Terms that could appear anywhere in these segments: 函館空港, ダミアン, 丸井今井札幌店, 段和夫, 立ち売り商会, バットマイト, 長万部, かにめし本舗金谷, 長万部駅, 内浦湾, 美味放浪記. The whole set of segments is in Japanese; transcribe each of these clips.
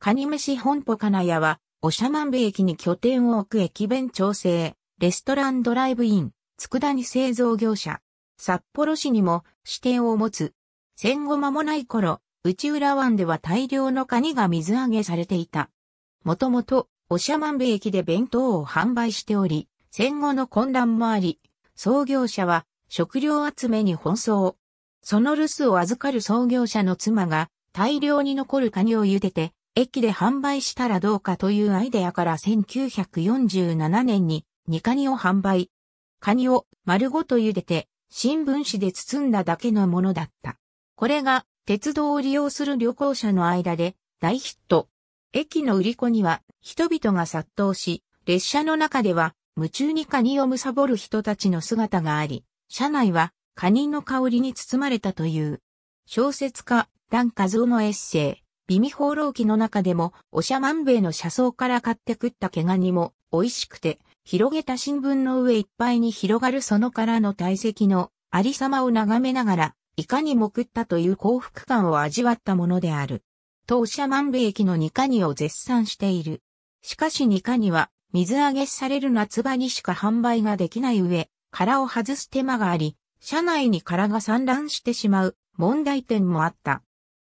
かにめし本舗金谷は、長万部駅に拠点を置く駅弁調整、レストランドライブイン、佃煮製造業者、札幌市にも支店を持つ。戦後間もない頃、内浦湾では大量のカニが水揚げされていた。もともと、長万部駅で弁当を販売しており、戦後の混乱もあり、創業者は食料集めに奔走。その留守を預かる創業者の妻が大量に残るカニを茹でて、駅で販売したらどうかというアイデアから1947年に煮カニを販売。カニを丸ごと茹でて、新聞紙で包んだだけのものだった。これが鉄道を利用する旅行者の間で大ヒット。駅の売り子には人々が殺到し、列車の中では夢中にカニを貪る人たちの姿があり、車内はカニの香りに包まれたという。小説家、段和夫のエッセイ、美味放浪記の中でも、長万部の車窓から買って食った毛ガニも美味しくて、広げた新聞の上いっぱいに広がるその殻の堆積のありさまを眺めながら、いかにも食ったという幸福感を味わったものである。と長万部駅の煮カニを絶賛している。しかし煮カニは、水揚げされる夏場にしか販売ができない上、殻を外す手間があり、車内に殻が散乱してしまう問題点もあった。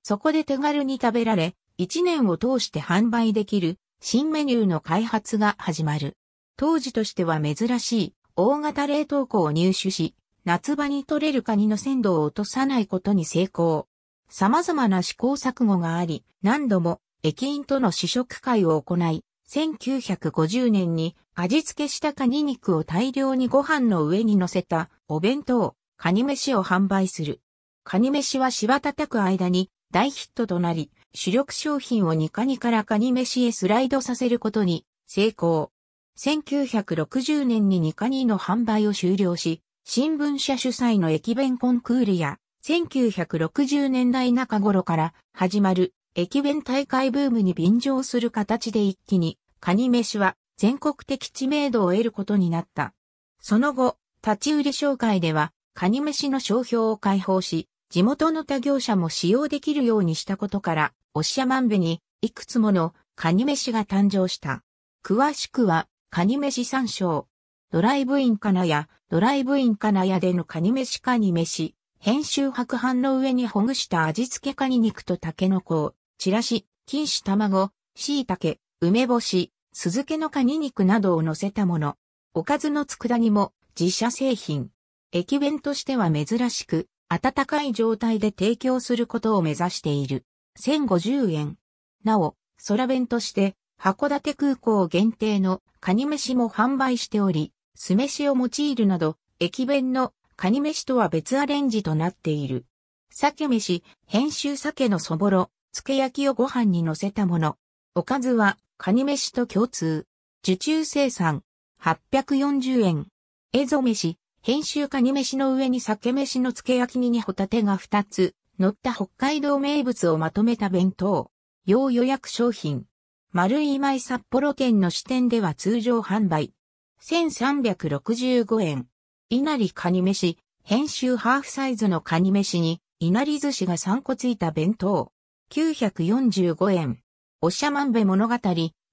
そこで手軽に食べられ、一年を通して販売できる新メニューの開発が始まる。当時としては珍しい大型冷凍庫を入手し、夏場に取れるカニの鮮度を落とさないことに成功。様々な試行錯誤があり、何度も駅員との試食会を行い、1950年に味付けしたカニ肉を大量にご飯の上に乗せたお弁当、カニ飯を販売する。カニ飯はしばたたく間に大ヒットとなり、主力商品を煮カニからカニ飯へスライドさせることに成功。1960年に煮カニの販売を終了し、新聞社主催の駅弁コンクールや、1960年代中頃から始まる駅弁大会ブームに便乗する形で一気に、カニ飯は全国的知名度を得ることになった。その後、立ち売り商会では、カニ飯の商標を開放し、地元の他業者も使用できるようにしたことから、長万部にいくつものカニ飯が誕生した。詳しくは、カニ飯参照。ドライブイン金谷でのカニ飯。編集白飯の上にほぐした味付けカニ肉とタケノコを、チラシ、錦糸卵、椎茸、梅干し、酢漬けのカニ肉などを乗せたもの。おかずの佃煮も自社製品。駅弁としては珍しく、温かい状態で提供することを目指している。1050円。なお、空弁として、函館空港限定のカニ飯も販売しており、酢飯を用いるなど、駅弁のカニ飯とは別アレンジとなっている。鮭飯、編集鮭のそぼろ、漬け焼きをご飯に乗せたもの。おかずは、カニ飯と共通。受注生産、840円。蝦夷飯、編集カニ飯の上に鮭飯の漬け焼きにホタテが2つ、乗った北海道名物をまとめた弁当。要予約商品。丸井今井札幌店の支店では通常販売。1365円。いなりカニ飯、編集ハーフサイズのカニ飯に、いなり寿司が3個ついた弁当。945円。長万部物語、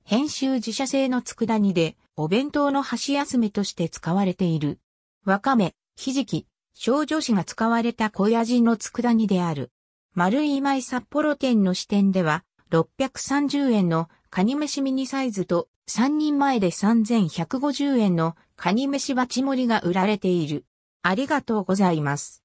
編集自社製の佃煮で、お弁当の箸休めとして使われている。わかめ、ひじき、少女子が使われた小味の佃煮である。丸井今井札幌店の支店では、630円のカニ飯ミニサイズと、3人前で3150円のカニ飯鉢盛りが売られている。ありがとうございます。